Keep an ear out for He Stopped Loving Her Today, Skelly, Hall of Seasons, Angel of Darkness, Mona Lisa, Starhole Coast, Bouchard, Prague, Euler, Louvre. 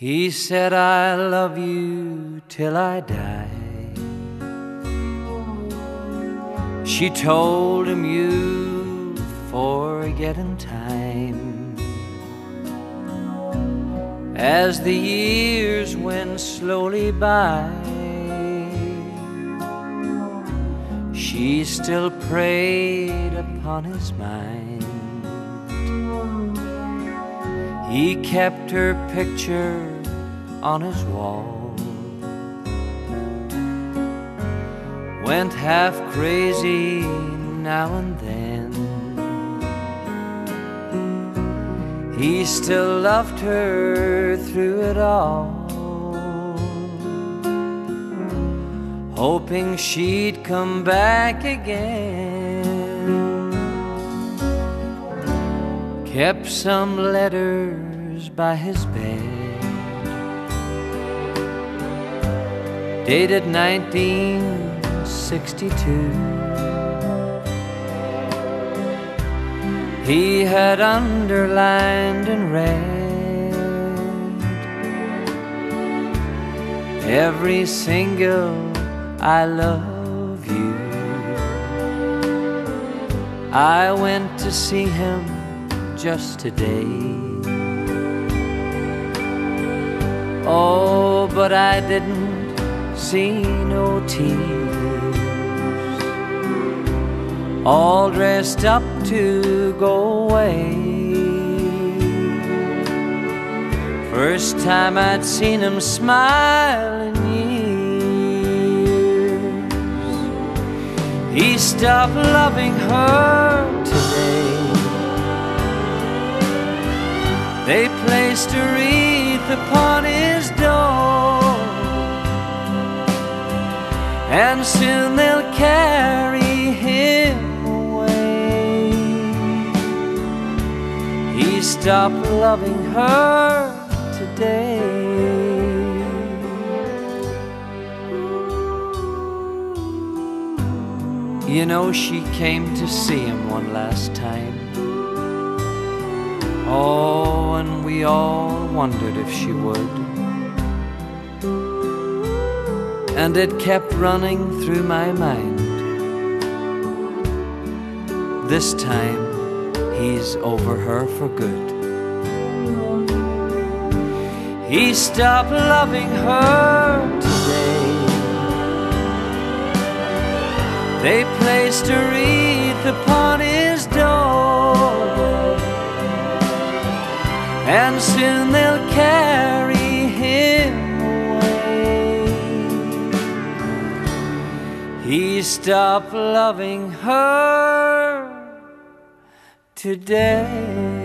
He said, I love you till I die. She told him, you forget in time. As the years went slowly by, she still preyed upon his mind. He kept her picture on his wall, went half crazy now and then. He still loved her through it all, hoping she'd come back again. Kept some letters by his bed, dated 1962. He had underlined and read every single I love you. I went to see him just today. Oh, but I didn't see no tears, all dressed up to go away. First time I'd seen him smile in years. He stopped loving her today. They placed a wreath upon his door, and soon they'll carry him away. He stopped loving her today. You know, she came to see him one last time. Oh, and we all wondered if she would. And it kept running through my mind, this time he's over her for good. He stopped loving her today. They placed a wreath upon his door, and soon they'll carry him away. He stopped loving her today.